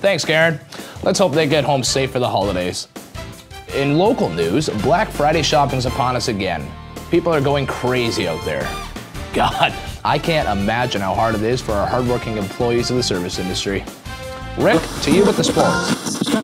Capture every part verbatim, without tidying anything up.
Thanks, Karen. Let's hope they get home safe for the holidays. In local news, Black Friday shopping's upon us again. People are going crazy out there. God, I can't imagine how hard it is for our hardworking employees of the service industry. Rick, to you with the sports.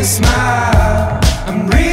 Smile, I'm real.